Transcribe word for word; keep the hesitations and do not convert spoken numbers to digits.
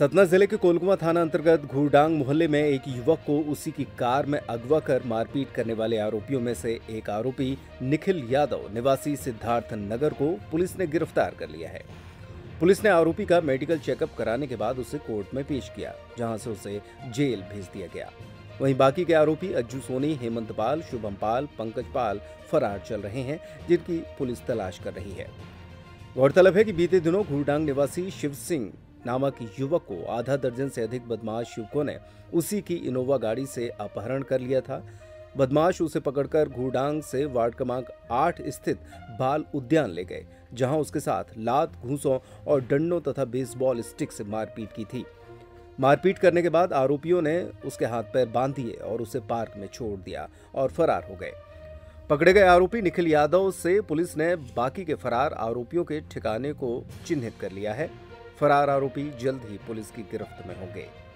सतना जिले के कोलकुमा थाना अंतर्गत घूरडांग मोहल्ले में एक युवक को उसी की कार में अगवा कर मारपीट करने वाले आरोपियों में से एक आरोपी निखिल यादव निवासी सिद्धार्थ नगर को पुलिस ने गिरफ्तार कर लिया है। पुलिस ने आरोपी का मेडिकल चेकअप कराने के बाद उसे कोर्ट में पेश किया, जहां से उसे जेल भेज दिया गया। वहीं बाकी के आरोपी अज्जू सोनी, हेमंत पाल, शुभम पाल, पंकज पाल फरार चल रहे हैं, जिनकी पुलिस तलाश कर रही है। गौरतलब है कि बीते दिनों घूरडांग निवासी शिव सिंह नामक युवक को आधा दर्जन से अधिक बदमाश युवकों ने उसी की इनोवा गाड़ी से अपहरण कर लिया था। बदमाश उसे पकड़कर घूरडांग से वार्ड क्रमांक आठ स्थित बाल उद्यान ले गए, जहां उसके साथ लात, घूंसों और डंडों तथा बेसबॉल स्टिक से मारपीट की थी। मारपीट करने के बाद आरोपियों ने उसके हाथ पैर बांध दिए और उसे पार्क में छोड़ दिया और फरार हो गए। पकड़े गए आरोपी निखिल यादव से पुलिस ने बाकी के फरार आरोपियों के ठिकाने को चिन्हित कर लिया है। फरार आरोपी जल्द ही पुलिस की गिरफ्त में होंगे।